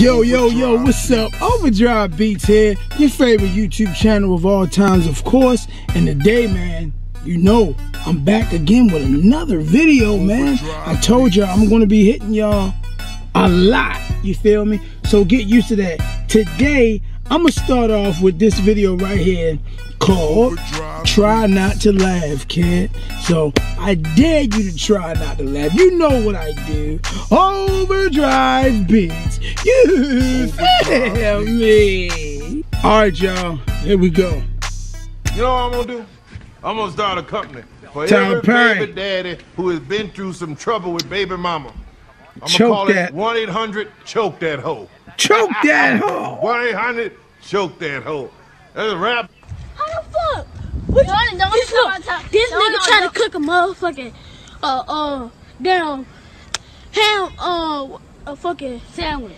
Yo, what's up? Overdrive Beatz here, your favorite YouTube channel of all times, of course. And today, man, you know, I'm back again with another video, man. I told y'all I'm going to be hitting y'all a lot, you feel me? So get used to that. Today, I'm going to start off with this video right here called Try Not to Laugh, kid. So I dare you to try not to laugh. You know what I do. Overdrive Beatz. You feel me? Alright, y'all. Here we go. You know what I'm going to do? I'm going to start a company for every baby daddy who has been through some trouble with baby mama. I'm going to call it 1-800-CHOKE THAT HOE. Choke that hoe. 1-800-CHOKE THAT HOE. That's a wrap. How the fuck? What you, no, this look, this no, nigga no, trying no. to cook a motherfucking damn ham a fucking sandwich.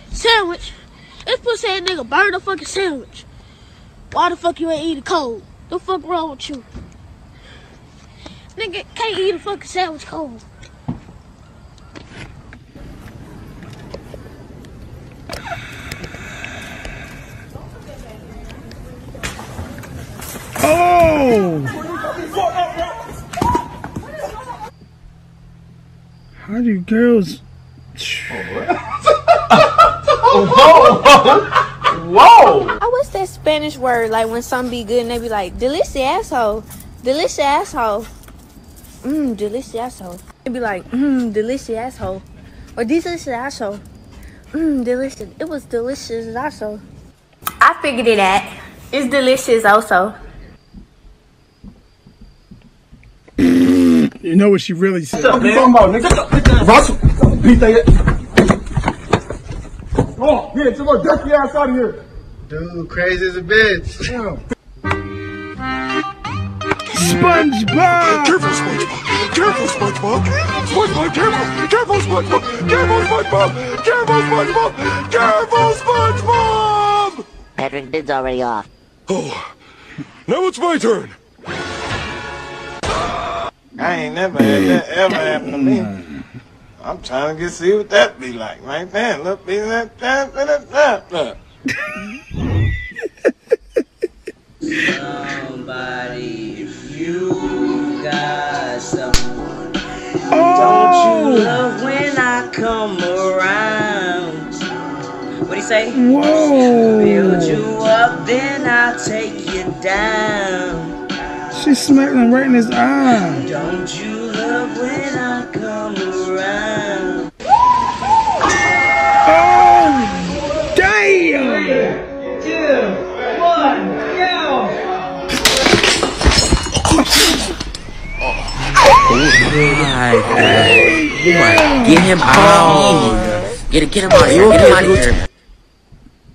This pussy ass nigga burned a fucking sandwich. Why the fuck you ain't eating cold? The fuck wrong with you? Nigga can't eat a fucking sandwich cold. Oh! How do girls? Whoa! What's that Spanish word like when something be good and they be like, delicious asshole, delicious asshole, delicious asshole. It be like, delicious asshole, or delicious asshole, delicious. It was delicious also. I figured it out. It's delicious also. You know what she really said. What you talking about, nigga? Russell, beat that. Oh, yeah, just go duck your ass out of here. Dude, crazy as a bitch. Damn. SpongeBob! Careful, SpongeBob! Careful, SpongeBob! SpongeBob, careful! Careful, SpongeBob! Careful, SpongeBob! Careful, SpongeBob! Careful, SpongeBob! Patrick, bid's already off. Oh, now it's my turn. I ain't never had that ever happen to me. I'm trying to get see what that be like right there. Look, be that look. Somebody, if you got someone, don't you love when I come around? What do you say? Whoa. Build you up, then I'll take you down. She smacked him right in his eye. Don't you love when I come around? Oh, damn! 3, 2, 1, go! Get him out! Get him out of here!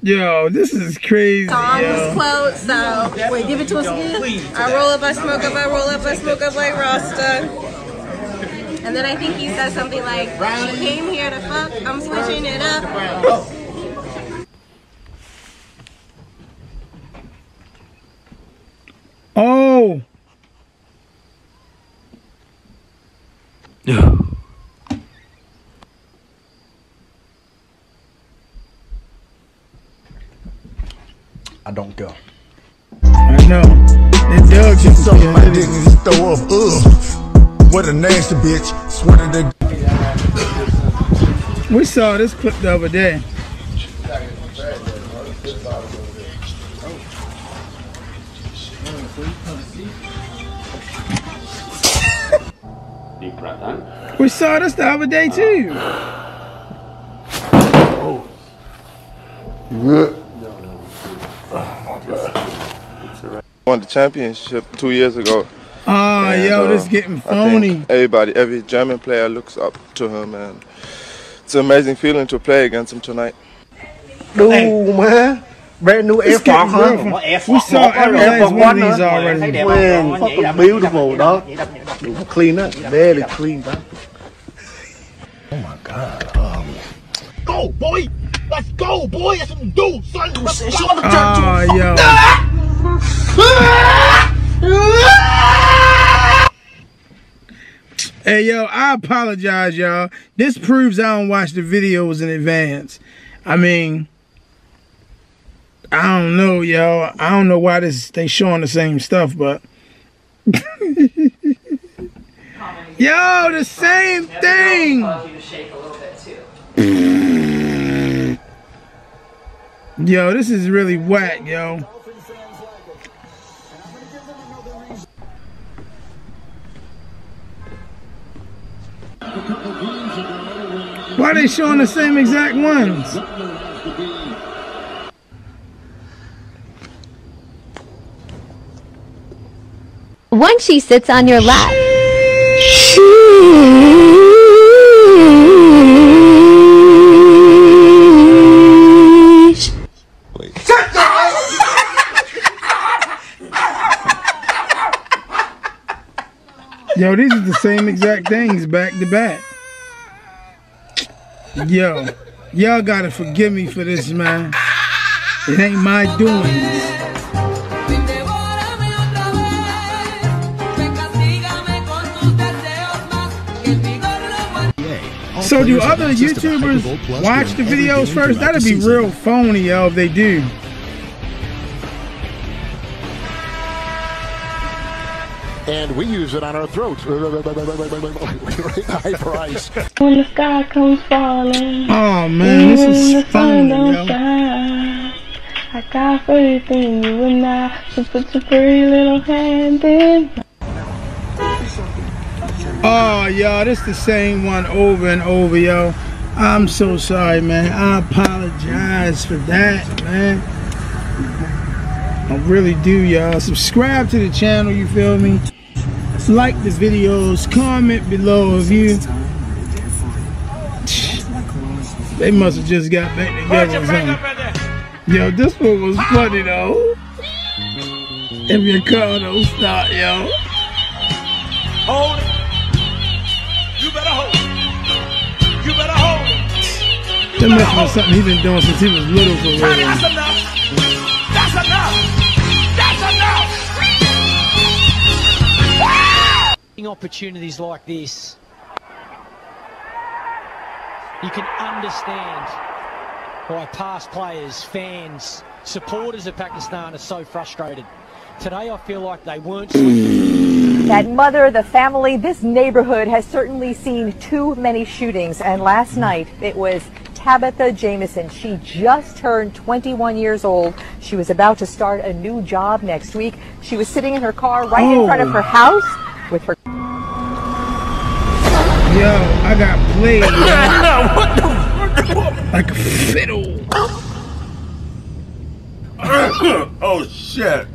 Yo, this is crazy. Song was close, so wait, give it to us again. I roll up, I smoke up, I roll up, I smoke up like Rasta. And then I think he says something like, "You came here to fuck, I'm switching it up." Oh. Yeah. I don't go. I know. That dog just sucked my dick and just throw up. Ugh. What a nasty bitch. Swear to the. We saw this clip the other day. We saw this the other day too. Oh. Good. Won the championship 2 years ago. Ah, yo, this is getting phony. Everybody, every German player looks up to him, and it's an amazing feeling to play against him tonight. Dude, hey, man, brand new Air Force 1. We saw every one of these already. Man, fucking beautiful, dog. Clean up, barely clean, dog. Oh my God. Go, boy. Let's go, boy. That's what you do, son. Let's go. Oh, yo. Hey, yo, I apologize, y'all. This proves I don't watch the videos in advance. I mean, I don't know, y'all. I don't know why they showing the same stuff, but yo, the same thing. Yo, this is really whack, yo. Why are they showing the same exact ones? Once she sits on your lap. Yo, these are the same exact things back to back. Yo, y'all gotta forgive me for this, man. It ain't my doings. So do other YouTubers watch the videos first? That'd be real phony, yo, if they do. And we use it on our throats. Hyper ice. When the sky comes falling. Oh man, this is phony, yo. I got everything you and I. So put your pretty little hand in. Oh, y'all, this the same one over and over, yo. I'm so sorry, man. I apologize for that, man. I really do, y'all. Subscribe to the channel, you feel me? Like the videos. Comment below if you... They must have just got back together or something. Yo, this one was funny, though. If your car don't stop, yo. Hold it. That must have been something he's been doing since he was little for real. That's enough. That's enough. That's enough. Opportunities like this, you can understand why past players, fans, supporters of Pakistan are so frustrated. Today, I feel like they weren't. That mother, the family, this neighborhood has certainly seen too many shootings. And last night, it was Tabitha Jameson. She just turned 21 years old. She was about to start a new job next week. She was sitting in her car right in front of her house with her. Yo, I got played. What the fuck? Like a fiddle. Oh, shit.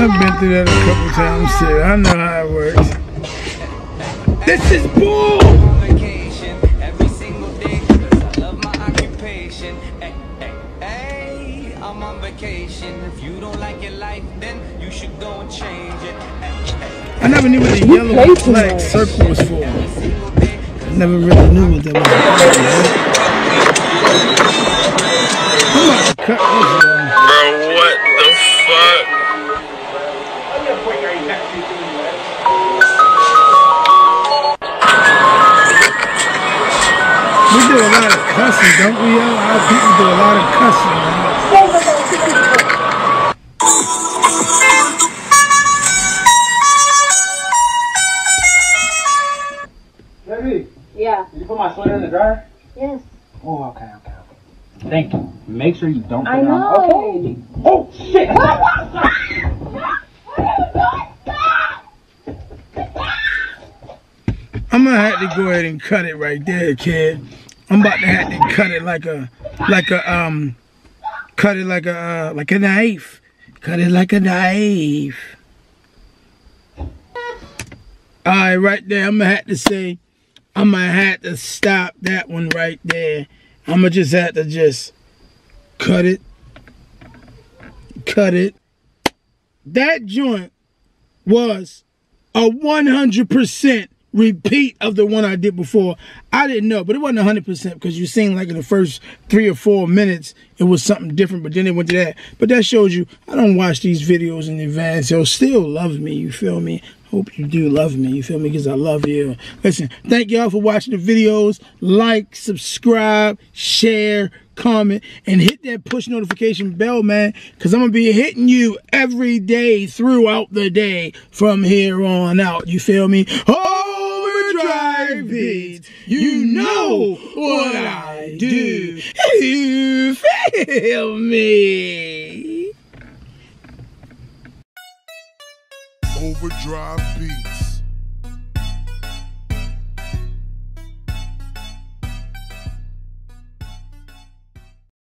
I've been through that a couple times, shit. I know how it works. This is bull! Vacation every single day because I love my occupation. Hey, I'm on vacation. If you don't like your life, then you should go and change it. I never knew what the yellow flag circle was for. I never really knew what that was. I'm about to cut this. We do a lot of cussing, don't we? Our people do a lot of cussing, man. Baby? Yeah. Did you put my sweater in the dryer? Yes. Oh, okay. Thank you. Make sure you don't put it on. Okay. Oh, shit! I'm gonna have to go ahead and cut it right there, kid. I'm about to have to cut it like a knife. Cut it like a knife. Alright, right there, I'm gonna have to stop that one right there. I'm gonna just have to cut it. Cut it. That joint was a 100% repeat of the one I did before. I didn't know, but it wasn't 100% because you seen like in the first 3 or 4 minutes it was something different, but then it went to that. But that shows you I don't watch these videos in advance. Yo, still loves me, you feel me? Hope you do love me, you feel me, because I love you. Listen, thank y'all for watching the videos. Like, subscribe, share, comment, and hit that push notification bell, man, because I'm going to be hitting you every day throughout the day from here on out. You feel me? Overdrive Beatz. You know what I do. You feel me? Overdrive Beatz.